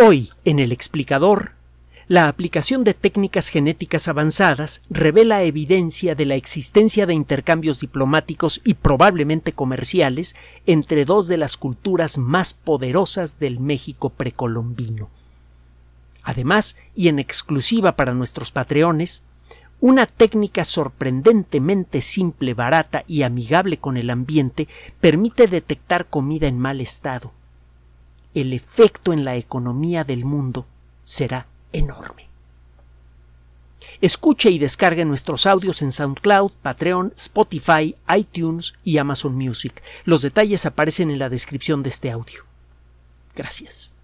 Hoy, en El Explicador, la aplicación de técnicas genéticas avanzadas revela evidencia de la existencia de intercambios diplomáticos y probablemente comerciales entre dos de las culturas más poderosas del México precolombino. Además, y en exclusiva para nuestros patreones, una técnica sorprendentemente simple, barata y amigable con el ambiente permite detectar comida en mal estado. El efecto en la economía del mundo será enorme. Escuche y descargue nuestros audios en SoundCloud, Patreon, Spotify, iTunes y Amazon Music. Los detalles aparecen en la descripción de este audio. Gracias.